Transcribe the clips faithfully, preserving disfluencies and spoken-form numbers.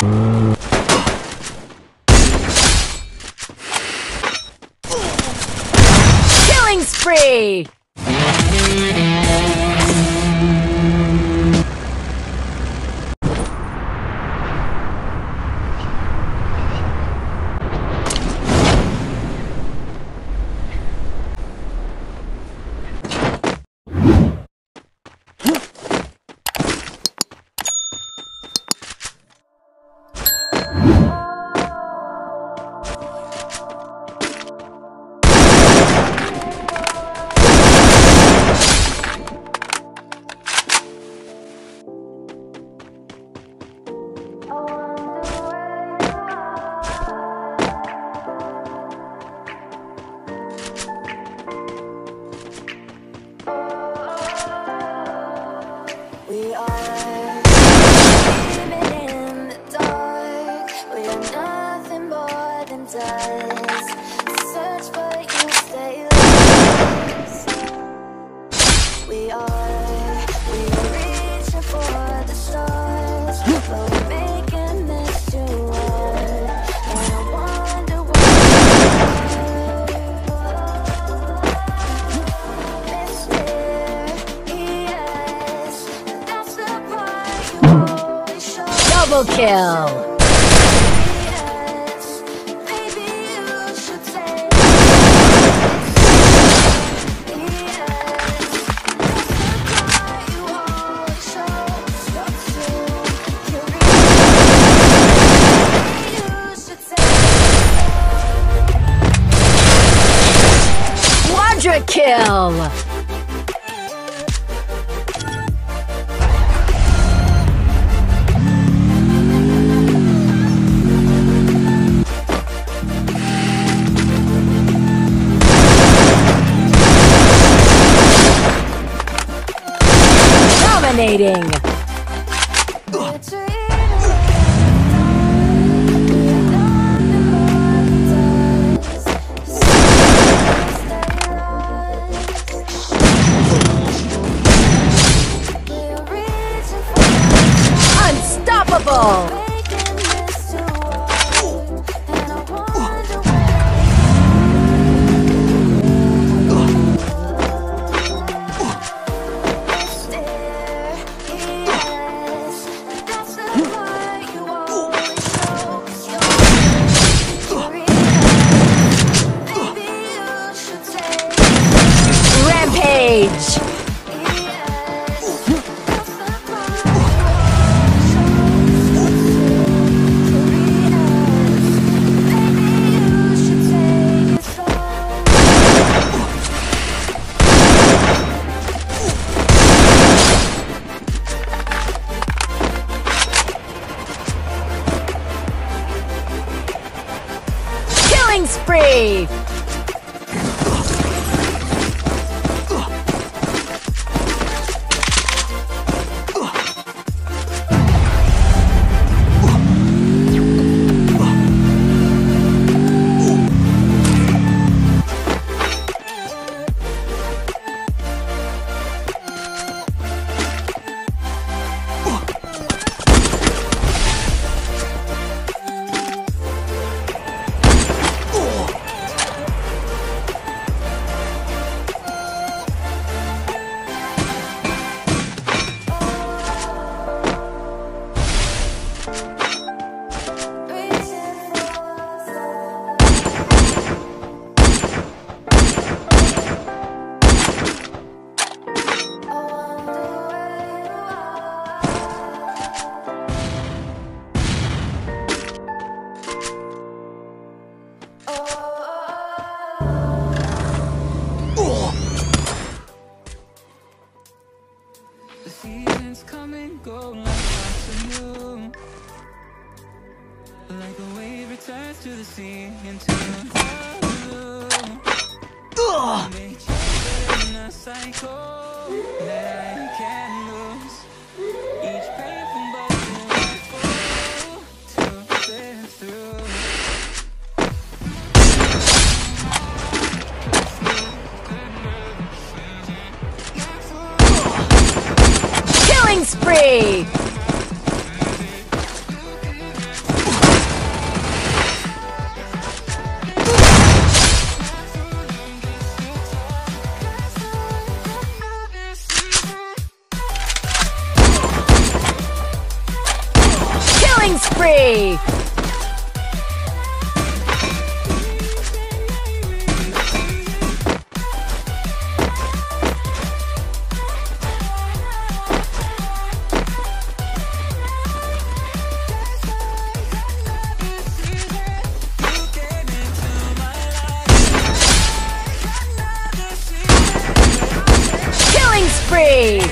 Killing spree! Double kill! Quadra kill! Dominating! Unstoppable! Rampage! Killing spree! To the sea into the make in a cycle that I can lose. Each painful bubble to live through. Killing spree. free! Free!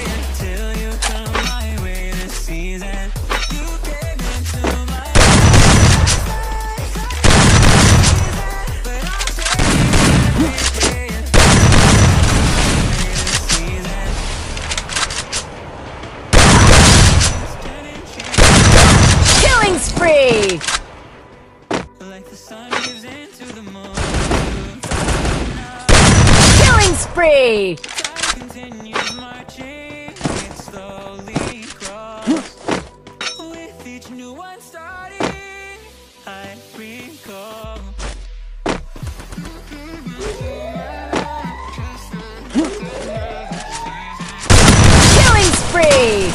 Killing spree! Like the sun gives into the moon. Killing spree! Killing spree!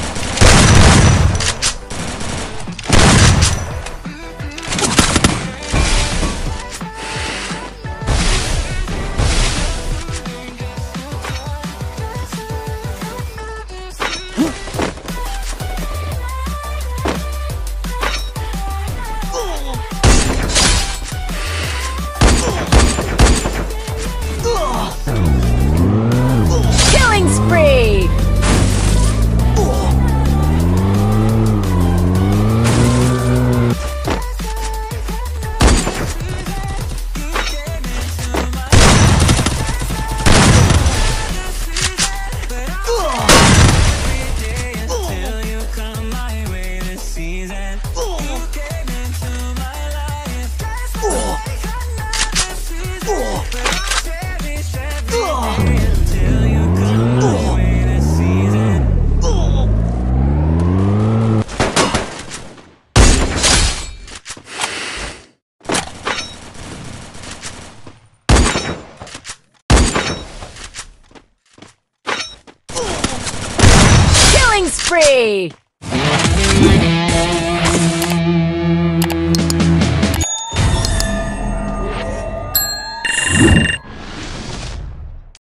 Killing spree!